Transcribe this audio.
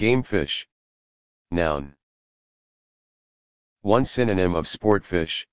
Game fish. Noun. One synonym of sport fish,